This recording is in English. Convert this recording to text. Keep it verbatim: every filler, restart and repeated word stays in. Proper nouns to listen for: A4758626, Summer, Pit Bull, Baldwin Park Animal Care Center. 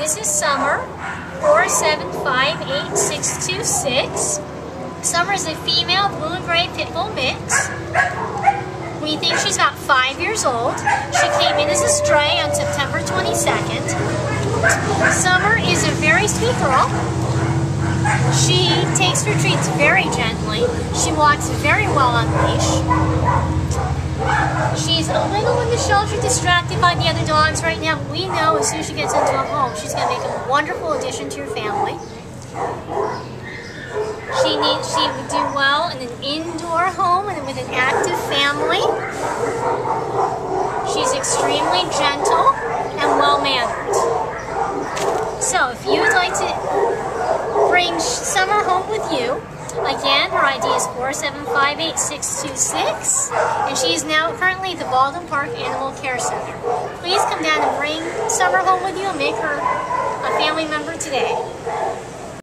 This is Summer, four seven five eight six two six. Summer is a female blue and gray pit bull mix. We think she's about five years old. She came in as a stray on September twenty-second. Summer is a very sweet girl. She takes her treats very gently. She walks very well on leash. She's a little in the shelter, distracted by the other dogs right now. We know as soon as she gets into a home, she's going to make a wonderful addition to your family. She needs, she would do well in an indoor home and with an active family. She's extremely gentle and well-mannered. So if you would like to bring Summer home with you, again, her I D is four seven five eight six two six, and she is now currently at the Baldwin Park Animal Care Center. Please come down and bring Summer home with you and make her a family member today.